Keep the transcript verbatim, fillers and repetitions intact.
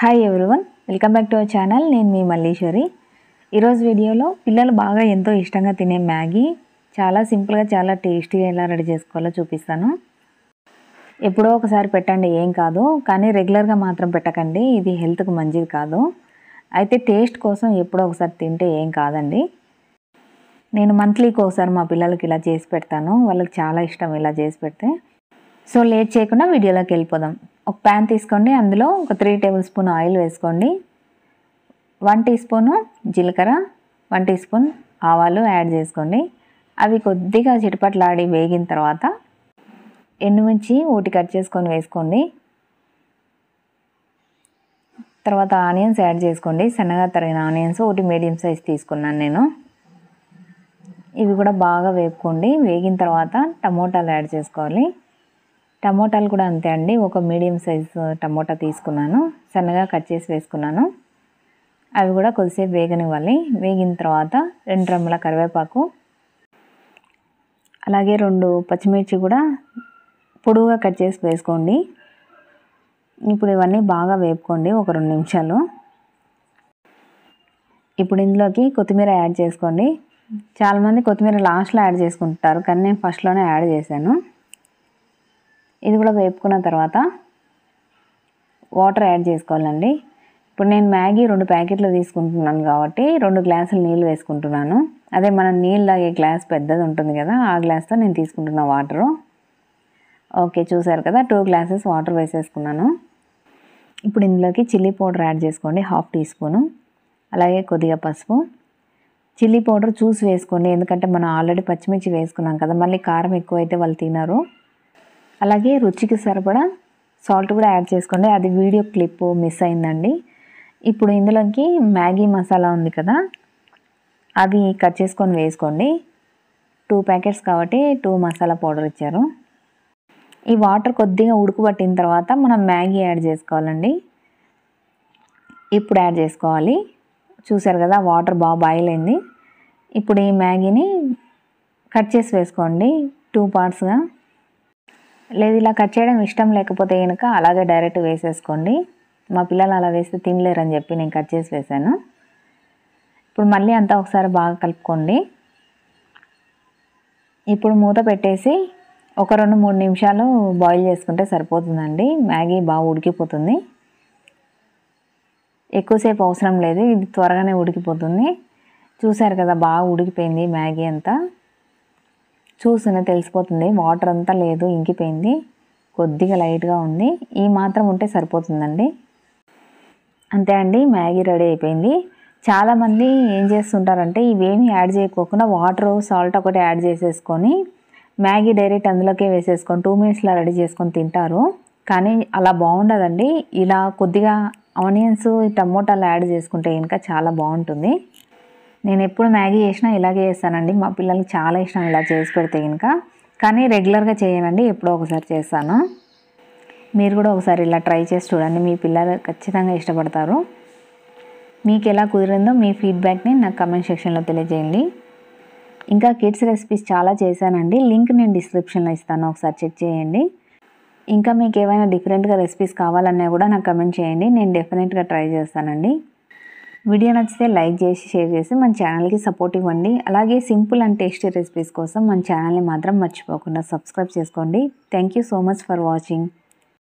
Hi everyone, welcome back to our channel. నేను మీ మల్లీశ్వరి. ఈరోజు వీడియోలో పిల్లలు బాగా ఎంతో ఇష్టంగా తినే మ్యాగీ చాలా సింపుల్గా చాలా టేస్టీగా ఎలా రెడీ చేసుకోవాలో చూపిస్తాను. ఎప్పుడో ఒకసారి పెట్టండి, ఏం కాదు, కానీ రెగ్యులర్గా మాత్రం పెట్టకండి, ఇది హెల్త్కు మంచిది కాదు. అయితే టేస్ట్ కోసం ఎప్పుడో ఒకసారి తింటే ఏం కాదండి. నేను మంత్లీకి ఒకసారి మా పిల్లలకి ఇలా చేసి పెడతాను, వాళ్ళకి చాలా ఇష్టం ఇలా చేసి పెడితే. సో లేట్ చేయకుండా వీడియోలోకి వెళ్ళిపోదాం. ఒక ప్యాన్ తీసుకోండి, అందులో ఒక త్రీ టేబుల్ స్పూన్ ఆయిల్ వేసుకోండి. వన్ టీ స్పూను జీలకర్ర, వన్ టీ స్పూన్ ఆవాలు యాడ్ చేసుకోండి. అవి కొద్దిగా చిటపట్లాడి వేగిన తర్వాత ఎండుమిర్చి ఊటి కట్ చేసుకొని వేసుకోండి. తర్వాత ఆనియన్స్ యాడ్ చేసుకోండి, సన్నగా తరిగిన ఆనియన్స్ ఒకటి మీడియం సైజ్ తీసుకున్నాను నేను. ఇవి కూడా బాగా వేపుకోండి. వేగిన తర్వాత టమోటాలు యాడ్ చేసుకోవాలి. టమోటాలు కూడా అంతే అండి, ఒక మీడియం సైజు టమోటా తీసుకున్నాను, సన్నగా కట్ చేసి వేసుకున్నాను. అవి కూడా కొద్దిసేపు వేగనివ్వాలి. వేగిన తర్వాత రెండు రెమ్మల కరివేపాకు, అలాగే రెండు పచ్చిమిర్చి కూడా పొడువుగా కట్ చేసి వేసుకోండి. ఇప్పుడు ఇవన్నీ బాగా వేపుకోండి ఒక రెండు నిమిషాలు. ఇప్పుడు ఇందులోకి కొత్తిమీర యాడ్ చేసుకోండి. చాలామంది కొత్తిమీర లాస్ట్లో యాడ్ చేసుకుంటారు, కానీ నేను ఫస్ట్లోనే యాడ్ చేశాను. ఇది కూడా వేపుకున్న తర్వాత వాటర్ యాడ్ చేసుకోవాలండి. ఇప్పుడు నేను మ్యాగీ రెండు ప్యాకెట్లు తీసుకుంటున్నాను కాబట్టి రెండు గ్లాసులు నీళ్ళు వేసుకుంటున్నాను. అదే మనం నీళ్ళు తాగే గ్లాస్ పెద్దది ఉంటుంది కదా, ఆ గ్లాస్తో నేను తీసుకుంటున్న వాటరు. ఓకే, చూసారు కదా, టూ గ్లాసెస్ వాటర్ వేసేసుకున్నాను. ఇప్పుడు ఇందులోకి చిల్లీ పౌడర్ యాడ్ చేసుకోండి, హాఫ్ టీ స్పూను, అలాగే కొద్దిగా పసుపు. చిల్లీ పౌడర్ చూసి వేసుకోండి, ఎందుకంటే మనం ఆల్రెడీ పచ్చిమిర్చి వేసుకున్నాం కదా, మళ్ళీ కారం ఎక్కువైతే వాళ్ళు తినరు. అలాగే రుచికి సరిపడా సాల్ట్ కూడా యాడ్ చేసుకోండి, అది వీడియో క్లిప్ మిస్ అయిందండి. ఇప్పుడు ఇందులోకి మ్యాగీ మసాలా ఉంది కదా, అది కట్ చేసుకొని వేసుకోండి. టూ ప్యాకెట్స్ కాబట్టి టూ మసాలా పౌడర్ ఇచ్చారు. ఈ వాటర్ కొద్దిగా ఉడుకుబట్టిన తర్వాత మనం మ్యాగీ యాడ్ చేసుకోవాలండి. ఇప్పుడు యాడ్ చేసుకోవాలి. చూసారు కదా, వాటర్ బాగా బాయిల్ అయింది. ఇప్పుడు ఈ మ్యాగీని కట్ చేసి వేసుకోండి టూ పార్ట్స్గా. లేదు, ఇలా కట్ చేయడం ఇష్టం లేకపోతే కనుక అలాగే డైరెక్ట్ వేసేసుకోండి. మా పిల్లలు అలా వేస్తే తినలేరని చెప్పి నేను కట్ చేసి వేసాను. ఇప్పుడు మళ్ళీ అంతా ఒకసారి బాగా కలుపుకోండి. ఇప్పుడు మూత పెట్టేసి ఒక రెండు మూడు నిమిషాలు బాయిల్ చేసుకుంటే సరిపోతుందండి, మ్యాగీ బాగా ఉడికిపోతుంది. ఎక్కువసేపు అవసరం లేదు, ఇది త్వరగానే ఉడికిపోతుంది. చూసారు కదా, బాగా ఉడికిపోయింది మ్యాగీ అంతా. చూసినా తెలిసిపోతుంది, వాటర్ అంతా లేదు, ఇంకిపోయింది, కొద్దిగా లైట్గా ఉంది. ఈ మాత్రం ఉంటే సరిపోతుందండి. అంతే అండి, మ్యాగీ రెడీ అయిపోయింది. చాలామంది ఏం చేస్తుంటారంటే ఇవేమీ యాడ్ చేయకోకుండా వాటర్ సాల్ట్ ఒకటి యాడ్ చేసేసుకొని మ్యాగీ డైరెక్ట్ అందులోకే వేసేసుకొని టూ మినిట్స్లో రెడీ చేసుకొని తింటారు, కానీ అలా బాగుండదండి. ఇలా కొద్దిగా ఆనియన్స్ టమోటాలు యాడ్ చేసుకుంటే ఇంకా చాలా బాగుంటుంది. నేను ఎప్పుడు మ్యాగీ చేసినా ఇలాగే చేస్తానండి, మా పిల్లలకి చాలా ఇష్టం ఇలా చేసి పెడితే కనుక. కానీ రెగ్యులర్గా చేయనండి, ఎప్పుడో ఒకసారి చేస్తాను. మీరు కూడా ఒకసారి ఇలా ట్రై చేసి చూడండి, మీ పిల్లలు ఖచ్చితంగా ఇష్టపడతారు. మీకు ఎలా కుదిరిందో మీ ఫీడ్బ్యాక్ని నాకు కమెంట్ సెక్షన్లో తెలియజేయండి. ఇంకా కిడ్స్ రెసిపీస్ చాలా చేశానండి, లింక్ నేను డిస్క్రిప్షన్లో ఇస్తాను, ఒకసారి చెక్ చేయండి. ఇంకా మీకు ఏమైనా డిఫరెంట్గా రెసిపీస్ కావాలన్నా కూడా నాకు కమెంట్ చేయండి, నేను డెఫినెట్గా ట్రై చేస్తానండి. వీడియో నచ్చితే లైక్ చేసి షేర్ చేసి మన ఛానల్కి సపోర్ట్ ఇవ్వండి. అలాగే సింపుల్ అండ్ టేస్టీ రెసిపీస్ కోసం మన ఛానల్ని మాత్రం మర్చిపోకుండా సబ్స్క్రైబ్ చేసుకోండి. Thank you so much for watching.